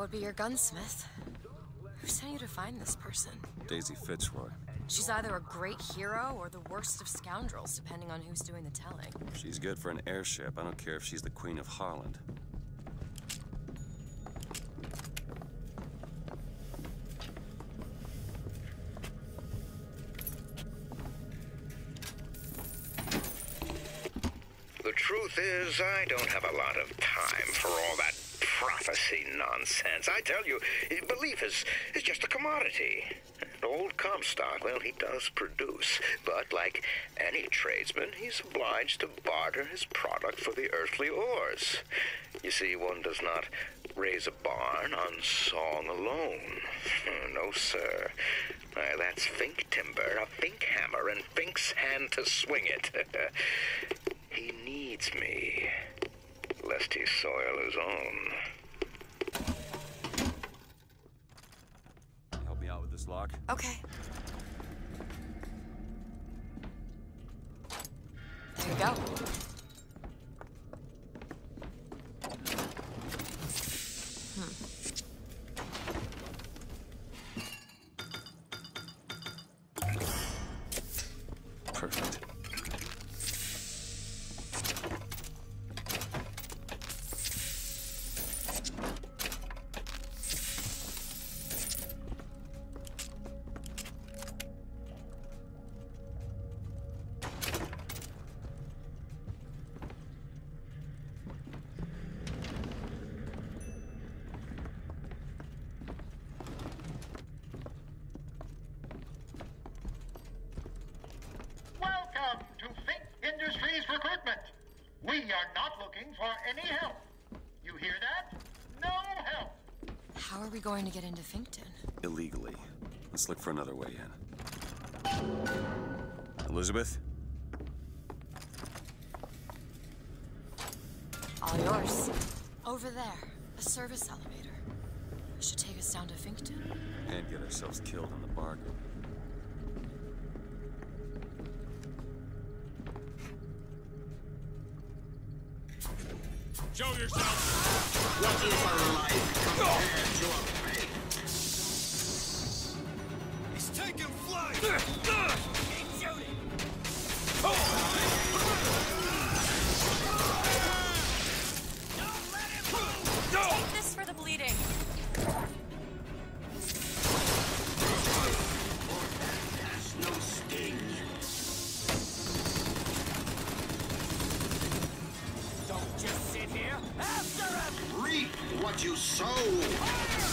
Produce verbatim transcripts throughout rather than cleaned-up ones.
That would be your gunsmith. Who sent you to find this person? Daisy Fitzroy. She's either a great hero or the worst of scoundrels, depending on who's doing the telling. She's good for an airship. I don't care if she's the Queen of Holland. The truth is, I don't have a lot of time for all that prophecy nonsense. I tell you, belief is, is just a commodity. Old Comstock, well, he does produce, but like any tradesman, he's obliged to barter his product for the earthly ores. You see, one does not raise a barn on song alone. No, sir. Uh, that's Fink timber, a Fink hammer, and Fink's hand to swing it. He needs me, lest he soil his own. Lock. Okay. There you go. Hmm. Perfect. Going to get into Finkton? Illegally. Let's look for another way in. Elizabeth? All yours. Over there. A service elevator. Should take us down to Finkton. And get ourselves killed on the bargain. Show yourself! What is our life compared to a pain? He's taking flight! Keep shooting! Don't let him move! No. Take this for the bleeding! That's no sting! Don't just here. After him! Reap what you sow! Fire!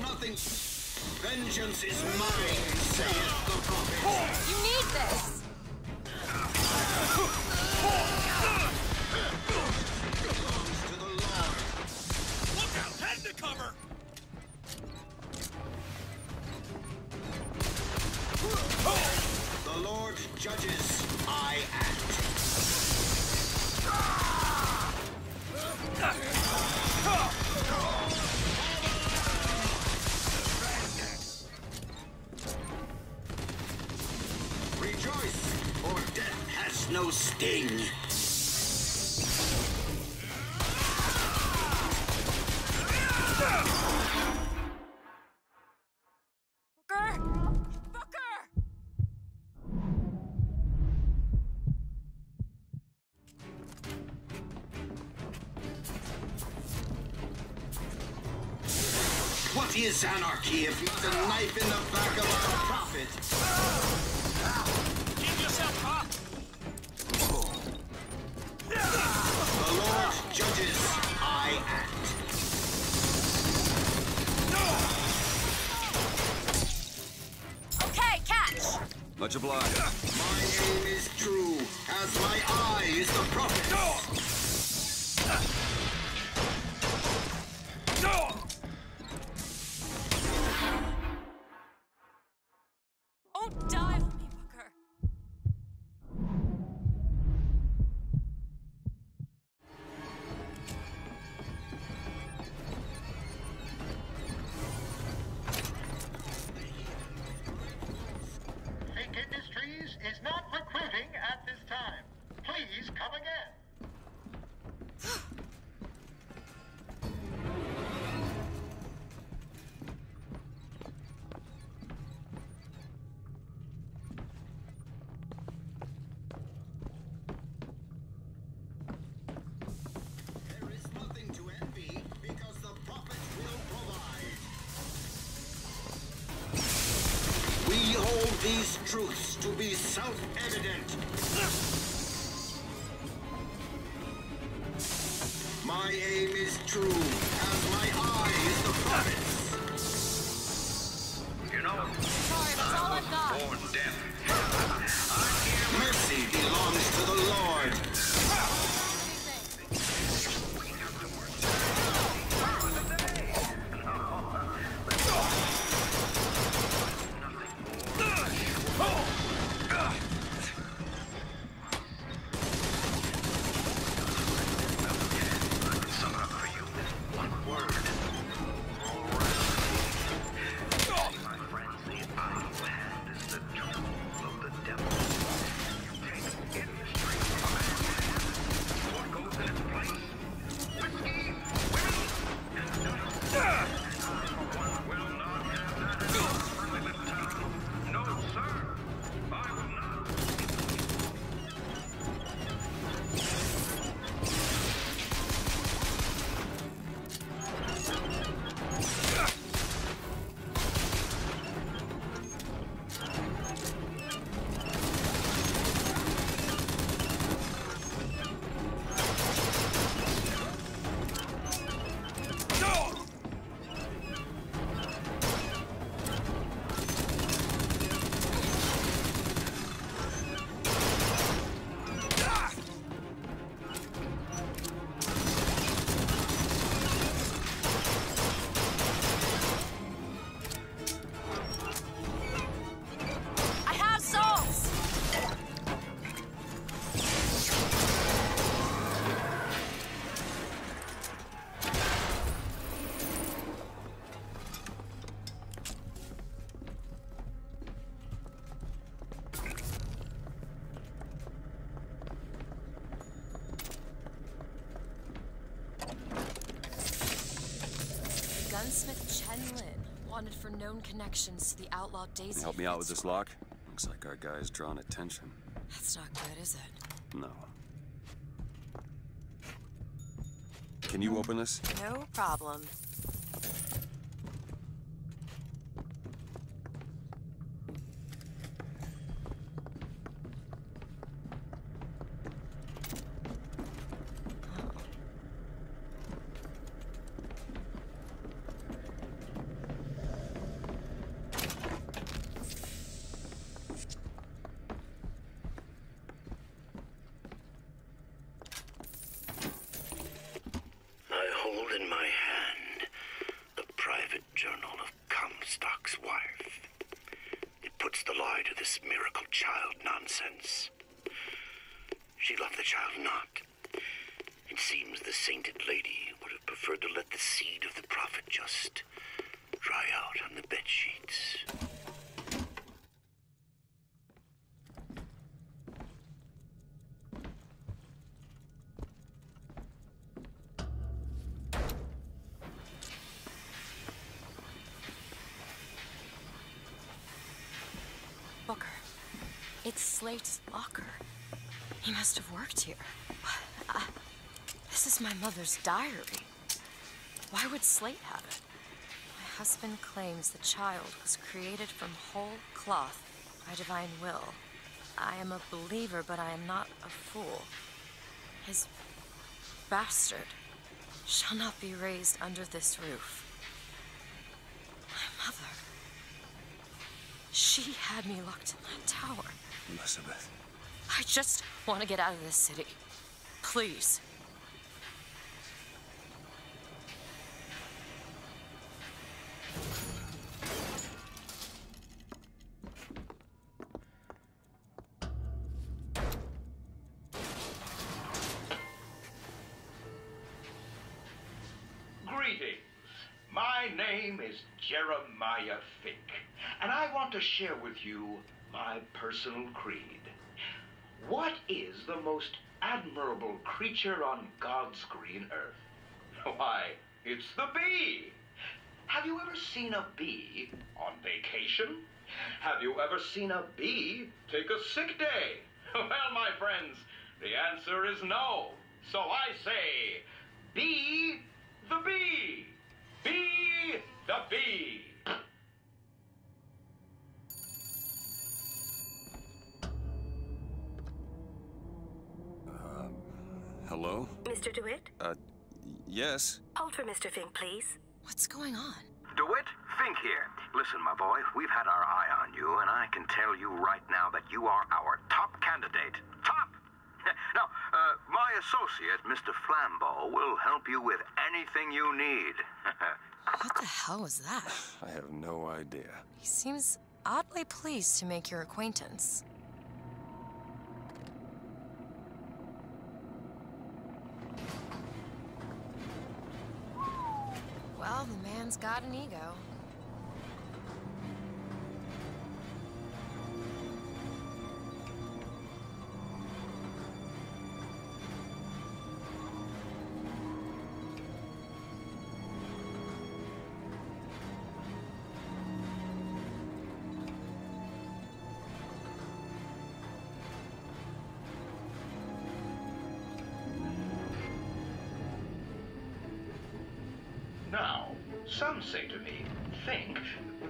Nothing. Vengeance is mine, saith the prophet. You need this. Belongs to the Lord. Look out! Head to cover. The Lord judges. I act. No sting. Booker! Booker! What is anarchy if not a knife in the back of our prophet? Keep yourself up! Judges. Much obliged. My name is true, as my eye is the prophet. Don't die for me, Booker. Fink Industries is not recruiting at this time. Please come again. These truths to be self-evident. My aim is true, as my eye is the prophet's. You know, sorry, that's I all I've got. Born deaf. Mercy belongs to the Lord. Gunsmith Chen Lin, wanted for known connections to the outlaw Daisy. Help me out with this lock? Looks like our guy's drawn attention. That's not good, is it? No. Can you open this? No problem. She loved the child not. It seems the sainted lady would have preferred to let the seed of the prophet just dry out on the bed sheets. Booker, it's Slate's locker. He must have worked here. I, this is my mother's diary. Why would Slate have it? My husband claims the child was created from whole cloth by divine will. I am a believer, but I am not a fool. His bastard shall not be raised under this roof. My mother. She had me locked in that tower. Elizabeth. I just want to get out of this city. Please. Jeremiah Fink, and I want to share with you my personal creed. What is the most admirable creature on God's green earth? Why, it's the bee! Have you ever seen a bee on vacation? Have you ever seen a bee take a sick day? Well, my friends, the answer is no. So I say, be the bee! Be the bee! Um, hello? Mister DeWitt? Uh, yes? Hold for Mister Fink, please. What's going on? DeWitt, Fink here. Listen, my boy, we've had our eye on you, and I can tell you right now that you are our top candidate. Top! Now, uh, my associate, Mister Flambeau, will help you with anything you need. What the hell was that? I have no idea. He seems oddly pleased to make your acquaintance. Well, the man's got an ego. Some say to me, Fink,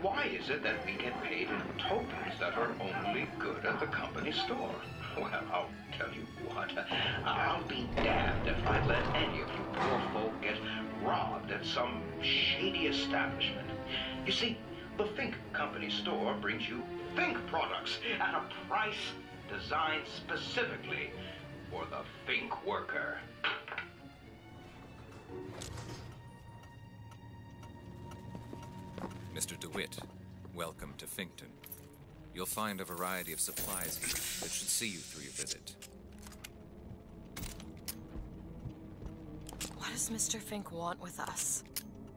why is it that we get paid in tokens that are only good at the company store? Well, I'll tell you what, I'll be damned if I let any of you poor folk get robbed at some shady establishment. You see, the Fink company store brings you Fink products at a price designed specifically for the Fink worker. Mister DeWitt, welcome to Finkton. You'll find a variety of supplies here that should see you through your visit. What does Mister Fink want with us?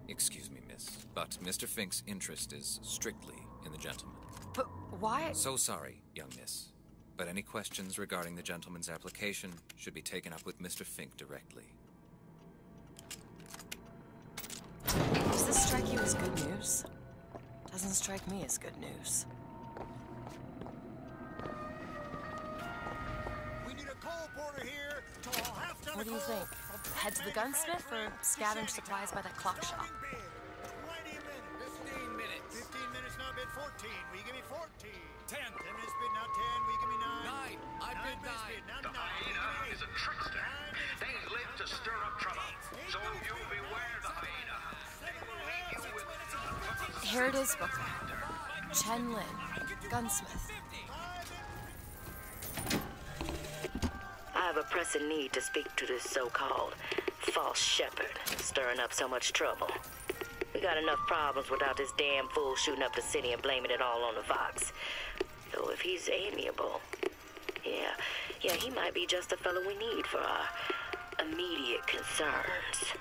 Excuse me, miss, but Mister Fink's interest is strictly in the gentleman. But why? So sorry, young miss, but any questions regarding the gentleman's application should be taken up with Mister Fink directly. Does this strike you as good news? Doesn't strike me as good news. We need a coal porter here till half done. What do you think? Head to the gunsmith or scavenge supplies by that clock shop? Fifteen minutes. Fifteen minutes now bid fourteen. Will you give me fourteen? Ten. Ten minutes bid now ten. Will you give me nine? Nine. I bid nine. The hyena is a trickster. They live to stir up trouble. So you beware the hyena. They will leave you with Here it is, booklet. Chen Lin, gunsmith. I have a pressing need to speak to this so-called false shepherd, stirring up so much trouble. We got enough problems without this damn fool shooting up the city and blaming it all on the Vox. Though if he's amiable, yeah, yeah, he might be just the fellow we need for our immediate concerns.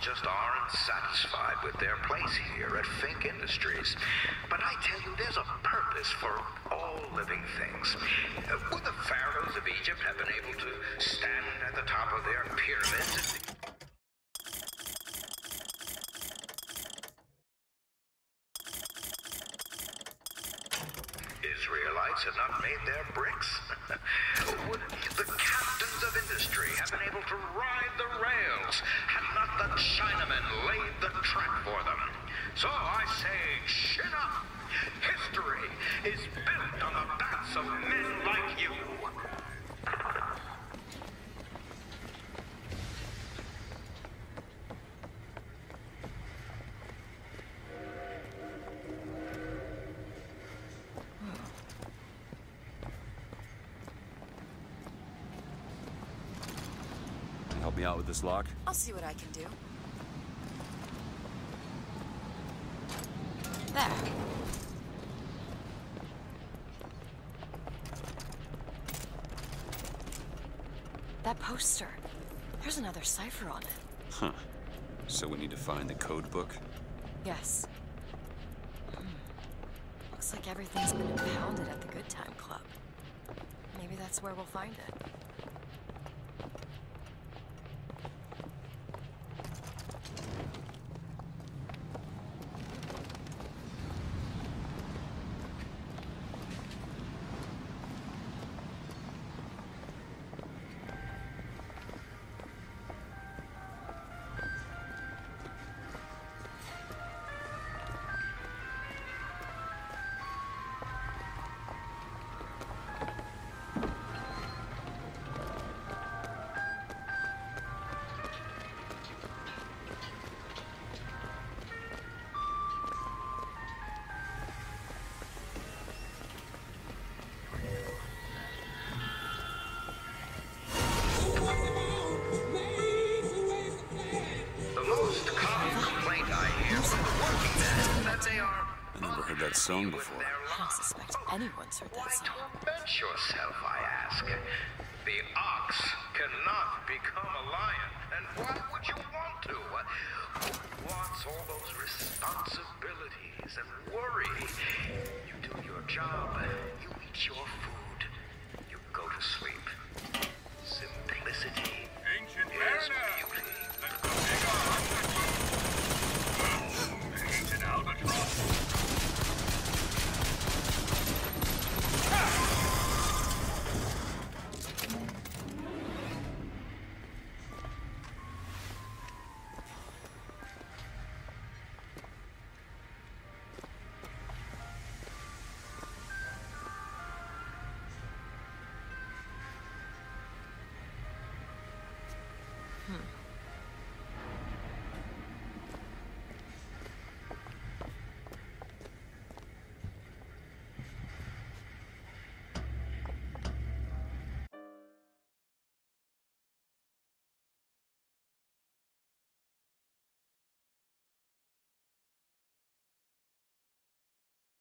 Just aren't satisfied with their place here at Fink Industries. But I tell you, there's a purpose for all living things. Uh, would the pharaohs of Egypt have been able to stand at the top of their pyramids? Israelites had not made their bricks. Would the captains of industry have been able to ride the rails had not the Chinamen laid the track for them? So I say, chin up! History is built on the backs of men like you! Out with this lock? I'll see what I can do. There. That poster. There's another cipher on it. Huh. So we need to find the code book? Yes. Hmm. Looks like everything's been impounded at the Good Time Club. Maybe that's where we'll find it. Song before. I don't suspect anyone's heard that song. Why torment yourself, I ask? The ox cannot become a lion, and why would you want to? Who wants all those responsibilities and worry? You do your job, you eat your food, you go to sleep. Simplicity Ancient is beauty. Let's go big on. Ancient albatross. Hmm.